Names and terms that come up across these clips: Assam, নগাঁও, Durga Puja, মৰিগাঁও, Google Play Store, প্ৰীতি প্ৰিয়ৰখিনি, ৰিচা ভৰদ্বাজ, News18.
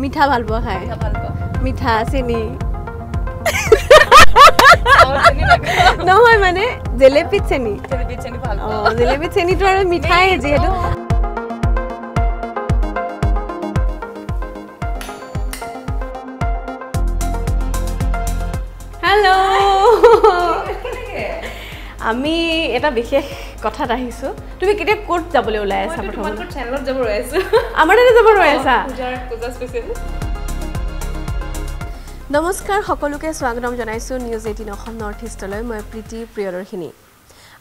मीठा भाल पाओ खाए मीठा चीनी নহয় মানে জেলেপি চেনি ভাল পাও জেলেপি চেনি তো আর মিঠাই যেহেতু হ্যালো আমি এটা বিশেষ কথা রাখিছো তুমি কেটে কোট যাবলে ওলাই আছে প্রথম কোট চ্যানেলত যাব রয়েছে আমারে যাব রয়েছে পূজার পূজা স্পেশাল নমস্কাৰ সকলোকে স্বাগতম জনাইছো নিউজ 18 অসম নৰ্থ ইষ্টলৈ মই প্ৰীতি প্ৰিয়ৰখিনি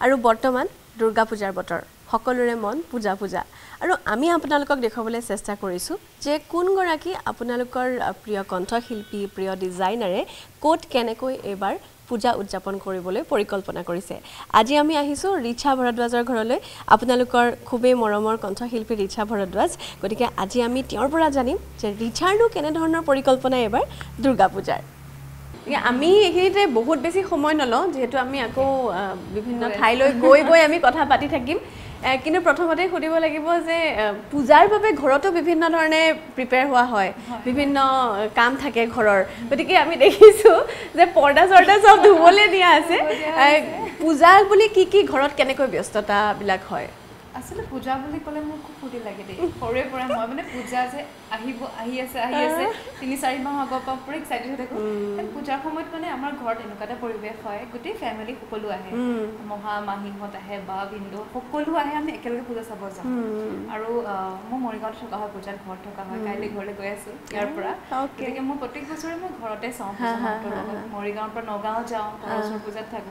আৰু বৰ্তমান দুৰ্গা পূজাৰ বতৰ সকলোৰে মন পূজা পূজা আৰু আমি আপোনালোকক দেখাবলৈ চেষ্টা কৰিছো যে কোন গৰাকী আপোনালোকৰ প্ৰিয় কণ্ঠশিল্পী প্ৰিয় ডিজাইনাৰে কোট কেনেকৈ এবাৰ পূজা উদযাপন কৰিবলৈ পৰিকল্পনা কৰিছে আজি আমি আহিছো ৰিচা ভৰদ্বাজৰ ঘৰলৈ আপোনালোকৰ খুবই মৰমৰ কণ্ঠশিল্পী ৰিচা ভৰদ্বাজ গতিকে আজি আমি তেওঁৰ পৰা জানিম যে ৰিচাৰনো কেনে ধৰণৰ পৰিকল্পনা এবাৰ দুৰ্গা পূজাৰ আমি এইখিনিতে বহুত বেছি সময় নলও যেহেতু আমি আকৌ বিভিন্ন ঠাইলৈ গৈ গৈ আমি কথা পাতি থাকিম কিন্তু প্ৰথমতে খুদিব লাগিব যে পূজাৰ বাবে ঘৰতো বিভিন্ন ধৰণে প্ৰিপেয়াৰ হোৱা হয় বিভিন্ন কাম থাকে ঘৰৰ গতিকে আমি দেখিছো যে পৰ্দা চৰ্দা সব ধুবলৈ দিয়া আছে পূজা বুলি কি কি ঘৰত কেনেকৈ ব্যস্ততা বিলাক হয় আসলে পূজা বুলি ক'লে মোক খুব ফুটি লাগে দেই পৰে পৰে মই মানে পূজা যে আহিব আহি আছে 3-4 মাহ আগৰ পৰা পুৰা এক্সাইটেড হৈ থাকো পূজাৰ সময়ত মানে আমাৰ ঘৰত এনেকুৱাটা পৰিৱেশ হয় গোটেই ফ্যামিলি সকলো আহে মহা মাহিমত আহে বা বিন্দু সকলো আহে আমি একেলগে পূজা চাব যাওঁ আৰু মই মৰিগাঁৱত থকা হয় পূজাৰ ঘৰত থকা হয় কাইলৈ ঘৰলৈ গৈ আছো ইয়াৰ পৰা গতিকে মই প্ৰত্যেক বছৰে মই ঘৰতে চাওঁ মৰিগাঁৱৰ পৰা নগাঁও যাওঁ তাৰপিছত পূজাত থাকো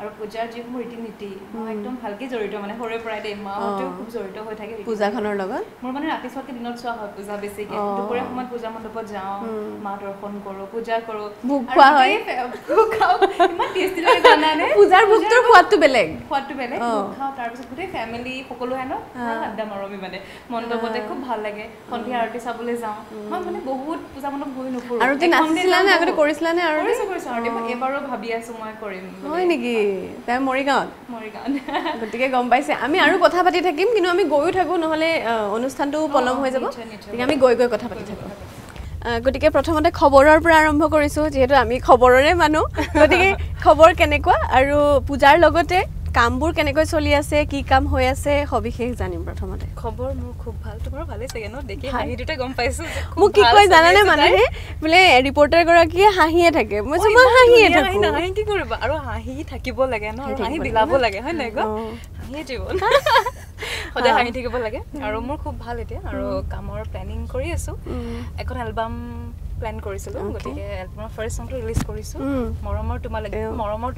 আৰু পূজাৰ যি মোৰ ৰীতি নীতি মই একদম ভালকে জড়িত মানে সৰুৰে পৰাই দেই আউট খুব জড়িত হৈ থাকে পূজা খনৰ লগত মোৰ মানে ৰাতি সকে দিনত চোৱা হয় পূজা বেছিকে দুপৰীয়া সময়ত পূজা মণ্ডপত যাওঁ মা দৰ্শন কৰো পূজা কৰো ভোগ খোৱা হয় ভোগ খাও ইমান টেষ্টি লাগে জানানে পূজাৰ ভোগৰ খোৱাটো বেলেগ ভোগ খাও তাৰ পিছত গোটেই ফ্যামিলি সকলো হয় ন আড্ডা মাৰো মানে মণ্ডপতে খুব ভাল লাগে সন্ধিয়া আৰতি চাবলৈ যাওঁ মই মানে বহুত পূজা মণ্ডপ গৈ নকৰো আৰু তুমি নাচিছিলানে আগতে কৰিছিলানে আৰু কৰিছো আৰু এবাৰো ভাবি আছো মই কৰিম হয় নেকি তাই মৰিগাঁৱত গতিকে গম পাইছে আমি আৰু কথা পাতি থাকিম কিন্তু আমি গৈ থাকো নহলে অনুষ্ঠানটো পলম হৈ যাব ঠিক আমি গৈ কথা পাতি থাকো গতিকে প্ৰথমতে খবৰৰ পৰা আৰম্ভ কৰিছো যেহেতু আমি খবৰৰে মানুহ গতিকে খবৰ কেনেকুৱা আৰু পূজাৰ লগতে কামবোৰ কেনেকৈ চলি আছে কি কাম হৈ আছে সবিশেষ জানিম প্ৰথমতে খবৰ মোৰ খুব ভাল তোমাৰ ভালে লাগে ন দেখি হাঁহি দুটা গম পাইছো মই কি কই জানানে মানে বলে ৰিপৰ্টাৰ কৰা কি হাঁহিয়ে থাকে মই তোমাৰ হাঁহিয়ে থাকো নাই কি কৰিব আৰু হাঁহি থাকিব লাগে ন হাঁহি বিলাব লাগে হয় নাই গো হাঁহি জীৱন হদে হাঁহি থাকিব লাগে আৰু মোৰ খুব ভাল এতিয়া আৰু কামৰ প্ল্যানিং কৰি আছো এখন এলবাম প্ল্যান কৰিছিলো গতিকে এলবামৰ ফার্স্ট সংটো ৰিলিজ কৰিছো মৰমৰ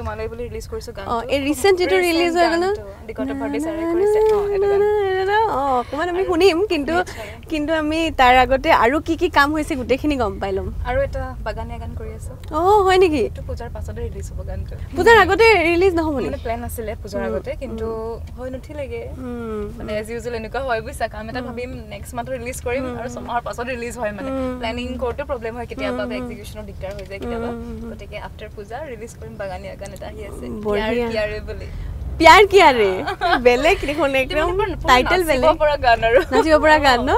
তোমালৈ বুলি ৰিলিজ কৰিছো গানটো এই ৰিসেন্ট যেটো ৰিলিজ হৈ গ'ল দিকটা পাৰ্টি সাৰে কৰিছে এটা গান অকমান আমি শুনিম কিন্তু আমি তাৰ আগতে আৰু কি কাম হৈছে গুটেখিনি গম পাইলম আৰু এটা বাগানীয়া গান কৰি আছো অ হয় নেকি তো পূজাৰ পাছতে ৰিলিজ হ'ব গানটো পূজাৰ আগতে ৰিলিজ নহ'ব মানে প্ল্যান আছিলে পূজাৰ আগতে কিন্তু হৈ নথি লাগে মানে এজ ইউজুয়াল এনেকুৱা হয় বুইছা কাম এটা ভাবিম নেক্সট মান্থ ৰিলিজ কৰিম আৰু সমাৰ পাছত ৰিলিজ হয় মানে প্ল্যানিং কৰোতে প্ৰব্লেম হয় কেতিয়া বাবা এক্সিকিউচনৰ দিগদাৰ হৈ যায় কেতিয়া গতেকে আফটাৰ পূজা ৰিলিজ কৰিম বাগানীয়া গান এটা আহি আছে ইয়াৰে বুলি प्यार किया रे बेलेक लिखोने एकदम टाइटल बेलेक नाचिबोरा गान न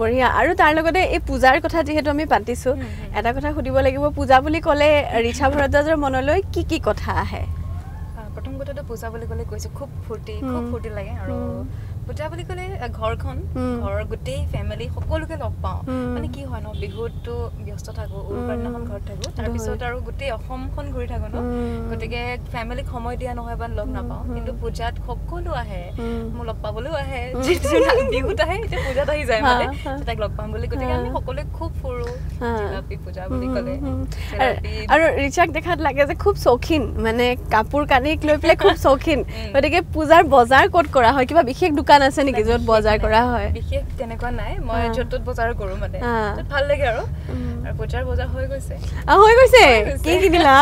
बढ़िया आरो तार लगते ए पूजार कथा जेहेतु आमी पातिसु एटा कथा खुदिबो लागिबो पूजा बुली कले ৰিচা ভৰদ্বাজৰ মনলৈ কি কথা আহে প্ৰথম কথাটো পূজা বুলি কলে কৈছে খুব ফূৰ্তি লাগে আৰু পূজা বুলি কলে ঘৰ গুটেই ফ্যামিলি সকলোকে লগ পাও মানে কি হয় ন বিহুটো ব্যস্ত থাকো উৰপাৰনাখন ঘৰ থাকো তাৰ পিছত আৰু গুটেই অসমখন ঘূৰি থাকো ন গতিকে ফ্যামিলিক সময় দিয়া নহয় বা লগ নাপাও কিন্তু পূজাত সকলো আহে মোক লগ পাবলৈও আহে যেতিয়া বিহুত আহে তেতিয়া পূজাত আহি যায় মানে তাক লগ পাম বুলি গতিকে আমি সকলোৱে খুব ফুৰো জিলাপি পূজা বুলি কলে আৰু ৰিচাক দেখাত লাগে যে খুব শৌখিন মানে কাপোৰ কানি লৈ পেলাই খুব শৌখিন গতিকে পূজাৰ বজাৰ ক'ত কৰা হয় কিবা বিশেষ দোকান আছে নেকি য'ত বজাৰ কৰা হয় বিশেষ তেনেকুৱা নাই মই য'ত বজাৰ কৰো মানে তত ভাল লাগে আৰু পূজাৰ বজাৰ হৈ গৈছে কি কিনিলা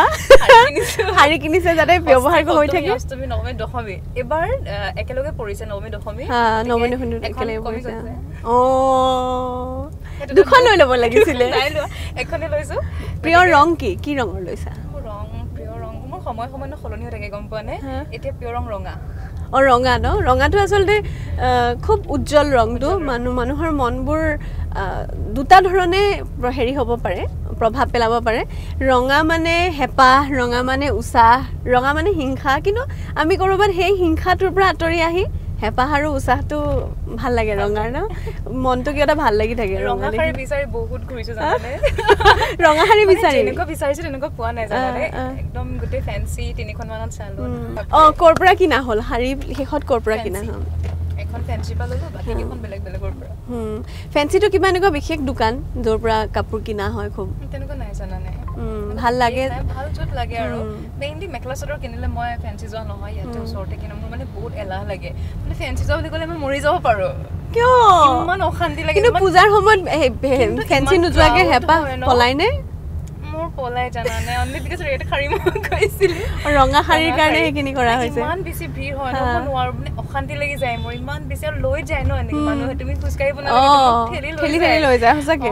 হাৰি কিনিছে যাতে ব্যৱহাৰ হৈ থাকে অষ্টমী নৱমী দশমী এবাৰ একেলগে পৰিছে নৱমী দশমী একেলগে পৰিছে অ দুখন লৈ ল'ব লাগিছিলে এখনে লৈছো প্ৰিয় ৰং কি ৰঙৰ লৈছা সময় সময় সলনি হৈ থাকে গম পোৱা নে এতিয়া পিয়ৰ ৰং ৰঙা ন ৰঙাটো আচলতে খুব উজ্জ্বল ৰংটো মানুহৰ মনবোৰ দুটা ধৰণে হেৰি হ'ব পাৰে প্ৰভাৱ পেলাব পাৰে ৰঙা মানে হেপাহ ৰঙা মানে উছাহ ৰঙা মানে হিংসা কিন্তু আমি কৰবাত সেই হিংসাটোৰ পৰা আঁতৰি আহি হেপাহ আৰু উছাহটো ভাল লাগে ৰঙাৰ না মনটো কিটা ভাল লাগি থাকে ৰঙা হাৰি বিচাৰি বহুত ঘুৰিছো জানানে ৰঙা হাৰি বিচাৰি এনেকৈ বিচাৰিছো এনেকৈ পোৱা নাই জানানে একদম গুটে ফ্যান্সি তিনিখন মানত চালো অ কৰপৰা কিনা হল হাৰি হেখত কৰপৰা কিনা হল Fancy palo ba? Batik ekon belag belag or pura. Fancy to kibane ko bikhek dukan door pura kapur ki na hoy khub. Tenu ko nahi sana ne. Bhal lage. Bhal chot lage aro. Mainly mekla soro kinile moy fancy zone hoy yato sorte kina mo mane boat elah lage. Mane fancy zone dikole mane mori zao paro. Kyo? Iman okhanti lage. Kino pujar homon fancy nujwa ke hepa polai ne. More polai jana ne. Only because rate khari mo kaisile. Ronga khari karne kini kora hoyse. Iman bisi bheer hoy na ko noar. Khanti lagi jai mori man besar loi jai no ani manu tumi khuskai bona theli loi jai hosake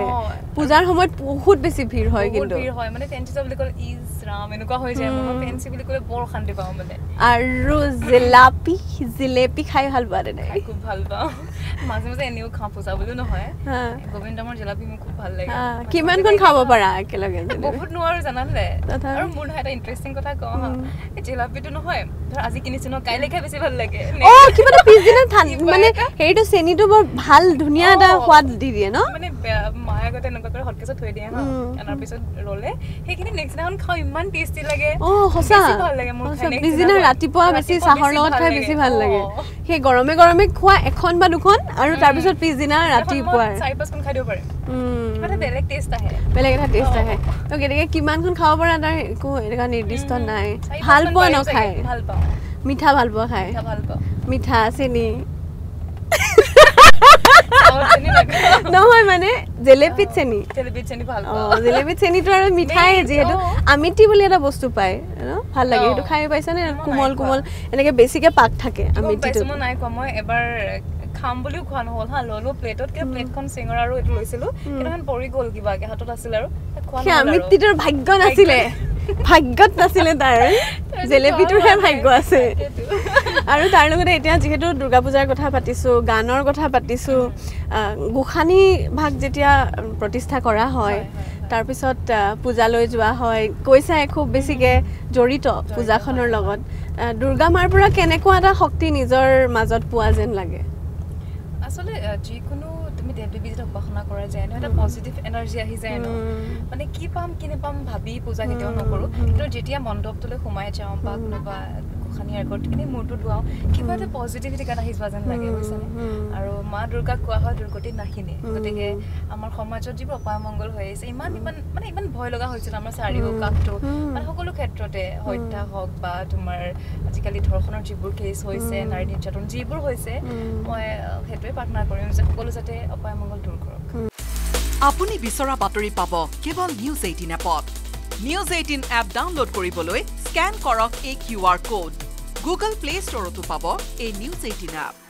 pujar homoy bahut beshi bhir hoy kintu bhir hoy mane fancy job likol is ram enuka hoy jai mama fancy likol bor khanti pao mane aru jilepi khai halware nai khub bhal pao maje maje eniu kha puja bolu no hoy gobindamor jilepi mu khub bhal lage kiman kon khabo para ekelage bahut no aru janale aru mun eta interesting kotha ko ha jilepi to no hoy dhor aji kinisino kaile khai beshi bhal lage কিমাটা piece দিনা থান মানে হেটো সেনিটো বৰ ভাল ধুনিয়াটা হোৱাত দি দিয়ে ন মানে মায়াগতে নকৰে হটকেছ থৈ দিয়ে না আনাৰ পিছত ৰলে হেখিনি নেক্সট ডাউন খাও ইমান টেস্টি লাগে ও হসা বেছি ভাল লাগে মোৰ খানে পিস দিনা ৰাতিপুৱা বেছি সাহৰ লগত খাই বেছি ভাল লাগে হে গৰমে গৰমে খোৱা এখন বা দুখন আৰু তাৰ পিছত পিস দিনা ৰাতিপুৱা চাই পাঁচখন খাই দিব পাৰে মানে বেলেগ টেস্ট আহে বেলেগ এটা টেস্ট আহে তো গেকে কিমানখন খাব পৰা নাই কো এটা নিৰ্দিষ্ট নাই ভাল পোৱা ন খাই ভাল পাও মিঠা ভাল পোৱা খাই মিঠা ভাল পাও মিঠা সেনি না হয় মানে জেলেপি সেনি ভাল ও জেলেপি সেনি তো মিঠাই যেহেতু আমিটি বলি এটা বস্তু পায় ভাল লাগে এটা খাই পাইছ না কুমল কুমল এনেকে বেছিকে পাক থাকে আমিটিটো মই নাই কম মই এবাৰ খাম বলিও খান হল হা ললো প্লেটত কে প্লেটখন সিঙ্গৰ আৰু এটো লৈছিল এটাখন পৰি গল কিবাকে হাতত আছিল আৰু খান আমিটিৰ ভাগ্য নাছিলে ভাগ্যত নাছিলে তাৰ জেলেপিটোৰ ভাগ্য আছে আৰু তাৰ লগতে এতিয়া যেহেতু দুৰ্গা পূজাৰ কথা পাতিছো গানৰ কথা পাতিছো গুখানি ভাগ যেতিয়া প্ৰতিষ্ঠা কৰা হয় তাৰ পিছত পূজা লৈ যোৱা হয় কৈছা খুব বেছিকে জড়িত পূজাখনৰ লগত দুৰ্গা মাৰ পৰা কেনেকুৱা এটা শক্তি নিজৰ মাজত পোৱা যেন লাগে আসলে যিকোনো তুমি দেৱদেৱীৰ উপাসনা কৰা যায় ন এটা পজিটিভ এনার্জি আহি যায় ন মানে কি পাম কিনে পাম ভাবি পূজা কেতিয়াও নকৰো কিন্তু যেতিয়া মণ্ডপটোলৈ সোমাই যাওঁ বা কোনোবা খানি আগত এনে মোৰটো ধুৱাও কিবা এটা পজিটিভিটি গান আহি যোৱা যেন লাগে হৈছে নে আৰু মা দুৰ্গা কোৱা হয় দুৰ্গতি নাহিনে গতিকে আমাৰ সমাজত যি অপামংগল হৈ আছে ইমান ইমান মানে ইমান ভয় লগা হৈছিল আমাৰ চাৰিও কাঠটো মানে সকলো ক্ষেত্ৰতে হত্যা হওক বা তোমাৰ আজিকালি ধৰ্ষণৰ যিবোৰ কেছ হৈছে নাৰী নিৰ্যাতন যিবোৰ হৈছে মই হেতুৱে প্ৰাৰ্থনা কৰিম যে সকলো যাতে অপামংগল দূৰ কৰক আপুনি বিচৰা বাতৰি পাব কেৱল নিউজ 18 এপত নিউজ 18 এপ ডাউনলোড কৰিবলৈ Scan korok a QR code. Google Play Store to pabo a News18 app.